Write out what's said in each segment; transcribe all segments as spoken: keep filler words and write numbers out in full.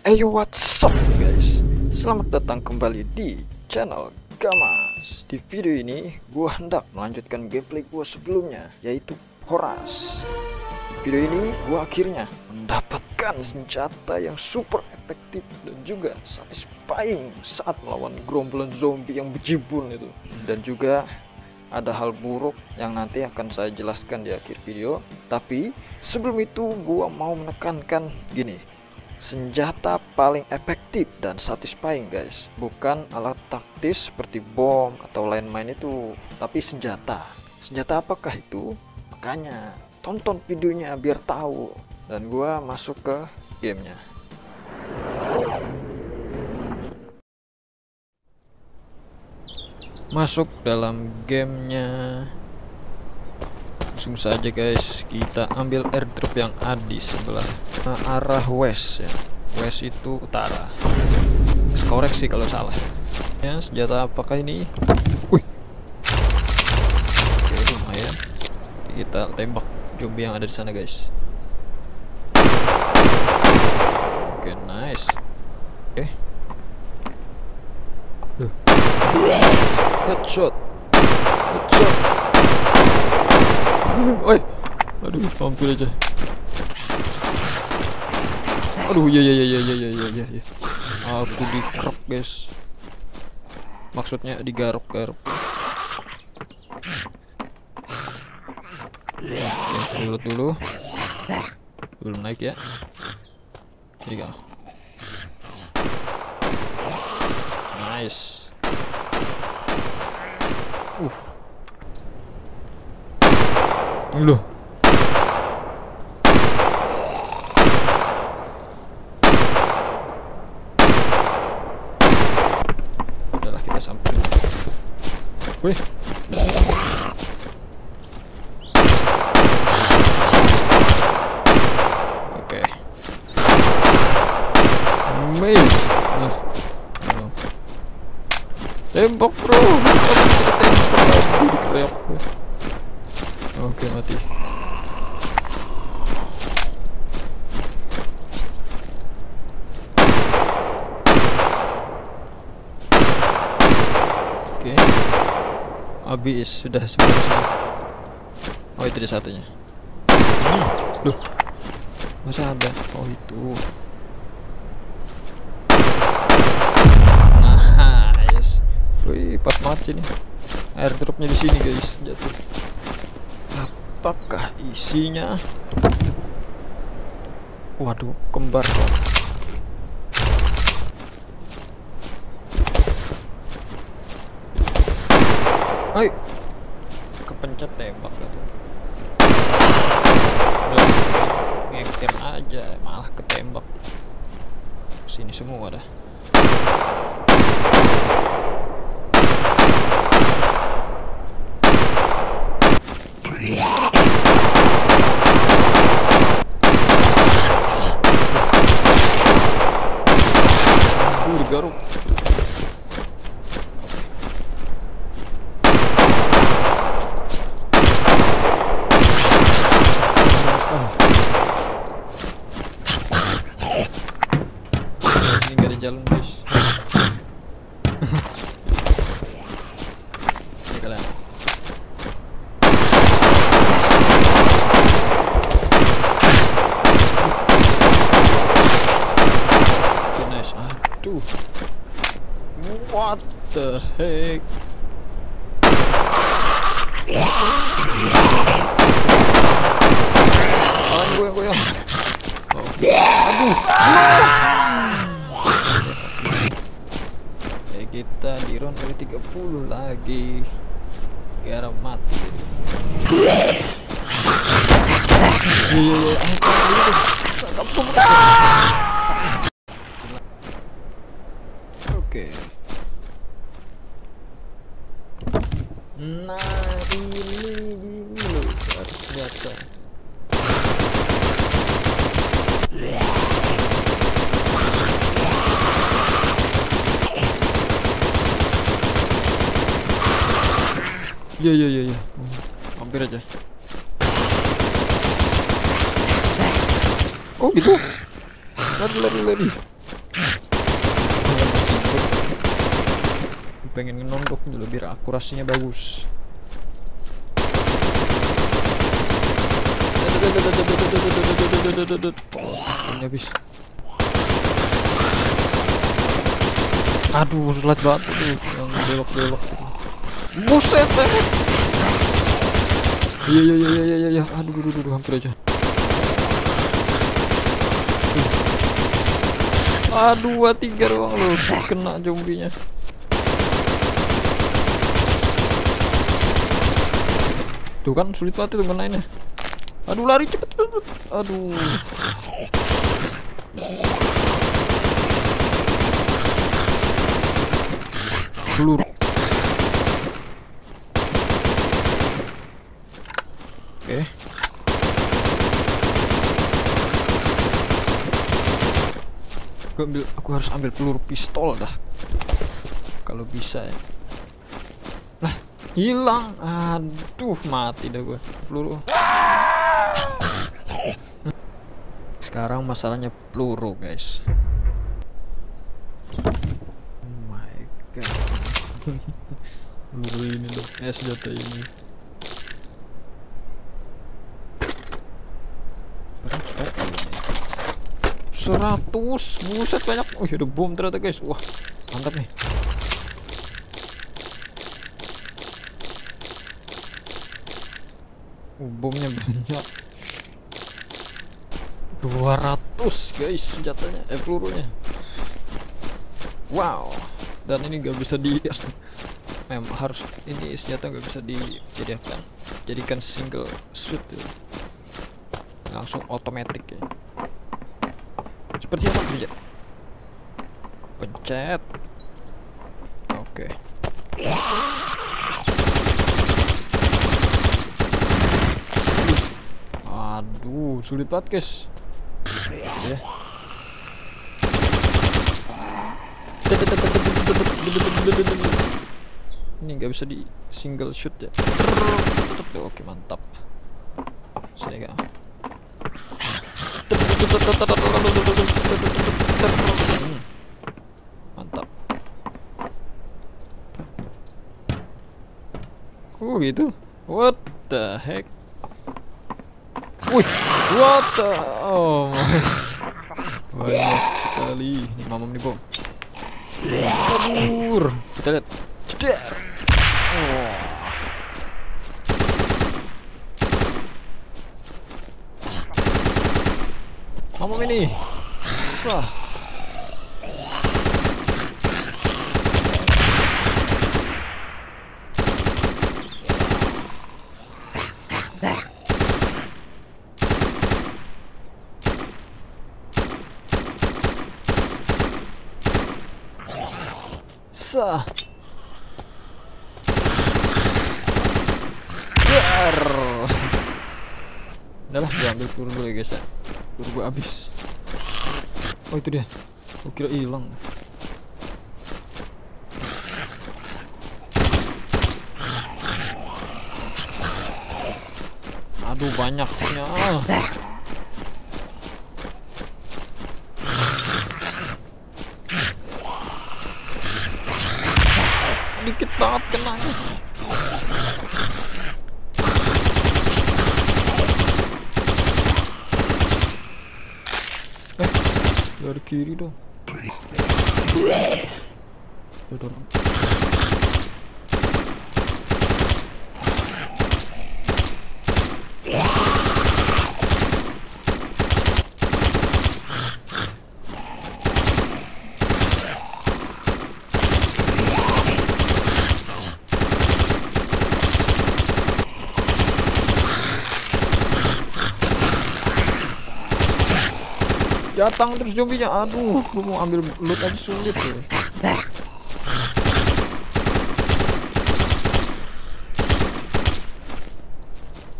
Hey what's up guys, selamat datang kembali di channel Gamas. Di video ini gue hendak melanjutkan gameplay gue sebelumnya, yaitu Voraz. Di video ini gue akhirnya mendapatkan senjata yang super efektif dan juga satisfying saat melawan gerombolan zombie yang bejibun itu. Dan juga ada hal buruk yang nanti akan saya jelaskan di akhir video. Tapi sebelum itu gua mau menekankan gini, senjata paling efektif dan satisfying guys, bukan alat taktis seperti bom atau landmine itu, tapi senjata. Senjata apakah itu? Makanya tonton videonya biar tahu. Dan gua masuk ke gamenya. Masuk dalam gamenya, langsung saja guys, kita ambil airdrop yang ada di sebelah nah, arah west ya. West itu utara, koreksi kalau salah ya. Senjata apakah ini? Wih, oke, lumayan. Kita tembak zombie yang ada di sana guys. Oke, nice. Oke, duh. Headshot, headshot. Oi, aduh, hampir aja. Aduh, ya ya ya ya ya ya ya ya. Aku dikerok guys. Maksudnya digaruk-garuk. Mulut dulu, belum naik ya. Tiga. Nice. Uh. Loh. Udahlah, kita samperin. Wih. Oke. Maze. Nah. Tembak bro. Oke, mati. Oke, habis sudah semua. Oh itu dia satunya. Loh, masih ada. Oh itu. Nah, yes. Wih, pas banget sini. Airdropnya di sini guys, jatuh. Apakah isinya? Waduh, kembar. Hai, kepencet tembak gitu. Ngecam aja, malah ketembak. Sini semua dah. Garuk. Ini gak ada jalan guys. Ini kalian. Nice. Aduh. What the heck? Oh, gue, gue, gue. Oh. Aduh. Ya, kita di round ke tiga puluh lagi. Gara mati. Oke. Nah ini gini loh senjata. Ya ya ya ya, hampir aja. Oh gitu. Lari lari lari. pengen nondok dulu biar akurasinya bagus. Ini habis. Aduh, sulit banget tuh yang belok-belok. Buset. Iya iya iya iya iya. Aduh, aduh, aduh, hampir aja. Aduh, tiga doang loh, kena zombinya. Tuh kan sulit banget tuh mainnya. Aduh, lari cepet, cepet. Aduh. Peluru. Oke. Okay. Ambil, aku harus ambil peluru pistol dah kalau bisa ya. Lah, hilang. Aduh, mati dah gue peluru. Sekarang masalahnya peluru, guys. Oh my god. Peluru ini dong, eh senjata ini. Seratus, buset banyak. Oh, ada bom ternyata, guys. Wah, mantap nih. Oh, bomnya banyak. dua ratus, guys, senjatanya, eh pelurunya. Wow. Dan ini nggak bisa di memang harus ini senjata nggak bisa dijadikan jadikan single shoot ya. Langsung otomatis ya. Seperti apa kerja? Pencet. Oke. Okay. Aduh, sulit banget, guys. Ya. Ini nggak bisa di single shoot ya. Oke, mantap. Saya Hmm. mantap. Oh gitu. What the heck? Wih, what the? Oh my. Banyak sekali. Ini mamam nih bom. Kabur. Kita lihat. Ceder. Oh. Mamam ini. Sah. Sah. Dar. Udah lah, gue ambil peluru dulu ya, guys ya. Peluru gue habis. Oh itu dia, gue kira hilang. Aduh, banyaknya. Dikit banget kenanya. Dari kiri dong. Udah dorong. Datang terus zombinya. Aduh, lu mau ambil loot aja sulit tuh.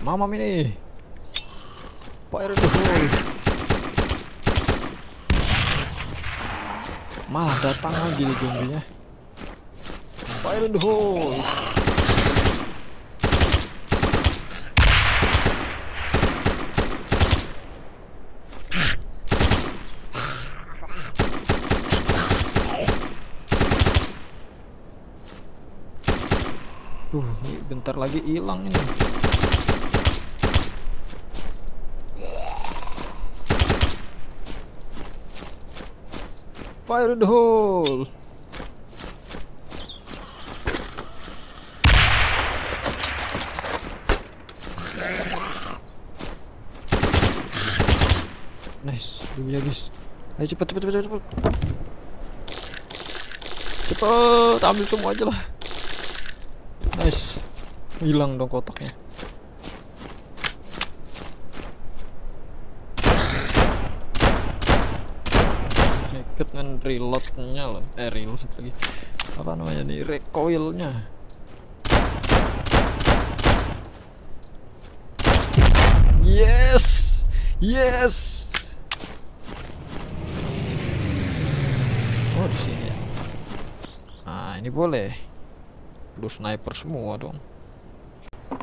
Mamam ini. Fire the hole. Malah datang lagi nih zombinya. Fire the hole. Aduh, bentar lagi hilang ini. Fire in the hole. Nice, dulu ya guys. Ayo cepat cepat cepat cepat. Cepat, ambil semua aja lah. Nice. Hilang dong kotaknya. Dengan reloadnya loh, eh reload lagi, apa namanya nih, recoilnya. Yes, yes. Oh di sini ya. Nah ini boleh. Lu sniper semua dong.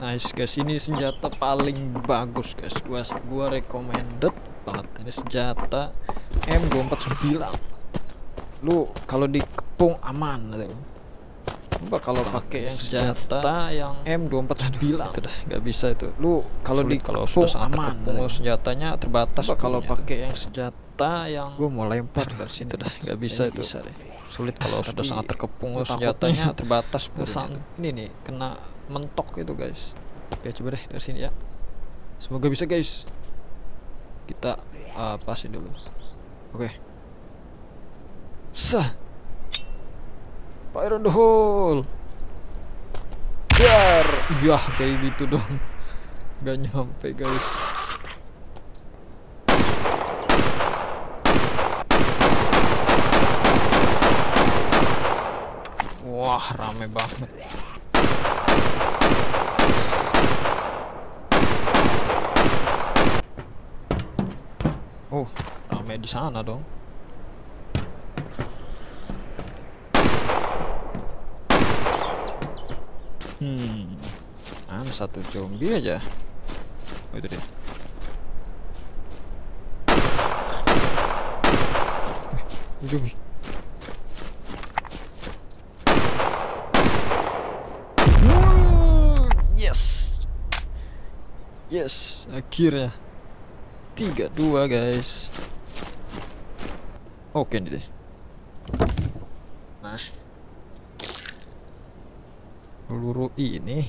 Nice guys, ini senjata paling bagus guys. Gua gua recommended banget. Ini senjata M dua empat sembilan. Lu kalau dikepung aman. Coba kalau pakai yang senjata yang M dua empat sembilan nggak bisa itu. Lu kalau di kalau aman, mau senjatanya terbatas. Coba kalau pakai yang senjata yang gua mau lempar dari sini nggak bisa itu. Bisa deh. Sulit kalau sudah sangat terkepung, senjatanya terbatas. Pesan ini nih kena mentok itu guys. Oke, coba deh dari sini ya. Semoga bisa guys. Kita uh, pasin dulu. Oke. Okay. Sah. Fire in the hole. Biar. Yah, kayak gitu dong. Gak nyampe guys. Wah, rame banget. Oh, rame di sana dong. Hmm, ada satu zombie aja. Oh, itu dia. Eh, zombie. Wow, yes, yes, akhirnya. tiga dua guys. Oke nih deh. Nah, peluru ini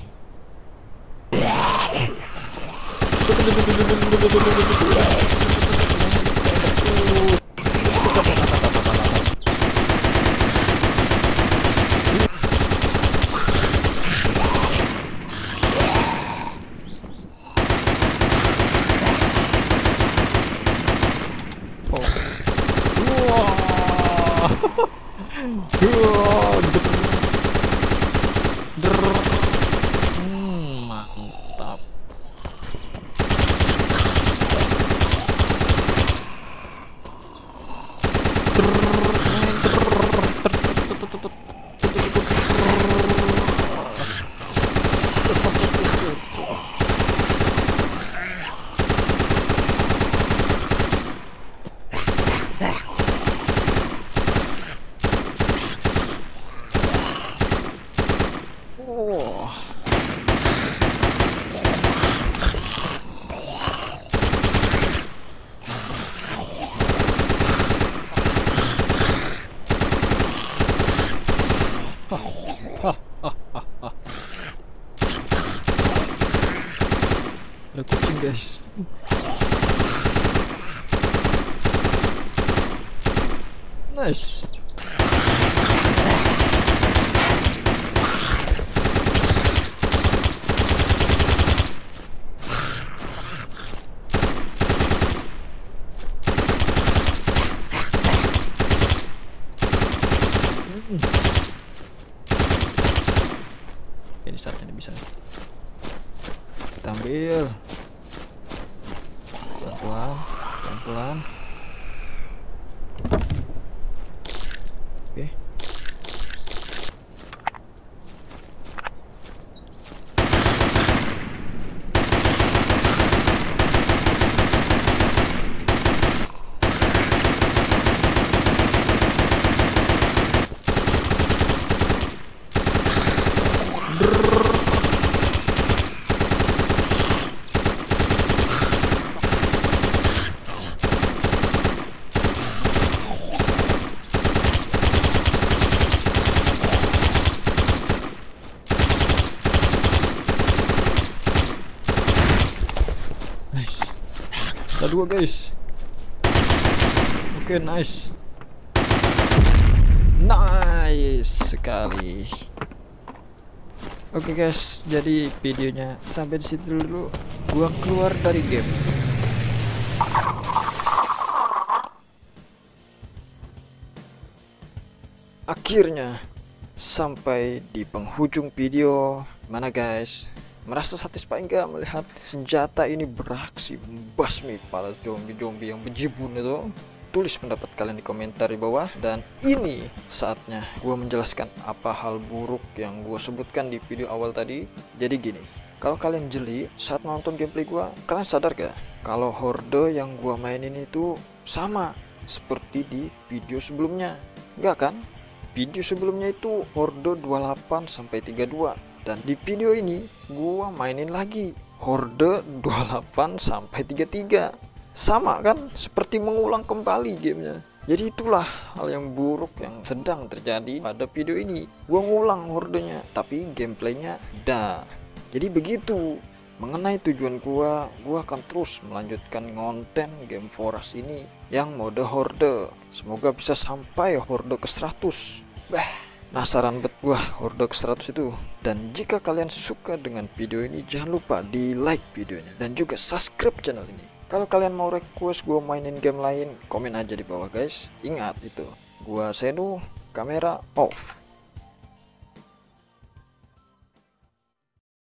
Hmm, mantap. Ada kucing guys. Nice. Ini saatnya bisa kita ambil pelan-pelan, pelan-pelan. Oke. Brrr. Ada dua guys. Oke, okay, nice. Nice sekali. Oke okay guys, jadi videonya sampai di situ dulu. Gua keluar dari game. Akhirnya sampai di penghujung video. Mana guys, merasa satisfying gak melihat senjata ini beraksi membasmi para zombie-zombie yang bejibun itu? Tulis pendapat kalian di komentar di bawah. Dan ini saatnya gue menjelaskan apa hal buruk yang gue sebutkan di video awal tadi. Jadi gini, kalau kalian jeli saat nonton gameplay gue, kalian sadar gak kalau horde yang gue mainin itu sama seperti di video sebelumnya? Gak kan? Video sebelumnya itu horde dua puluh delapan sampai tiga puluh dua, dan di video ini gua mainin lagi horde dua puluh delapan sampai tiga puluh tiga. Sama kan? Seperti mengulang kembali gamenya. Jadi itulah hal yang buruk yang sedang terjadi pada video ini. Gua ngulang hordenya tapi gameplaynya dah. Jadi begitu. Mengenai tujuan gua, gua akan terus melanjutkan konten game Voraz ini yang mode horde. Semoga bisa sampai horde ke seratus. Bah, penasaran bet gua horde ke seratus itu. Dan jika kalian suka dengan video ini, jangan lupa di like videonya dan juga subscribe channel ini. Kalau kalian mau request gua mainin game lain, komen aja di bawah guys. Ingat itu, gua Senu, kamera off.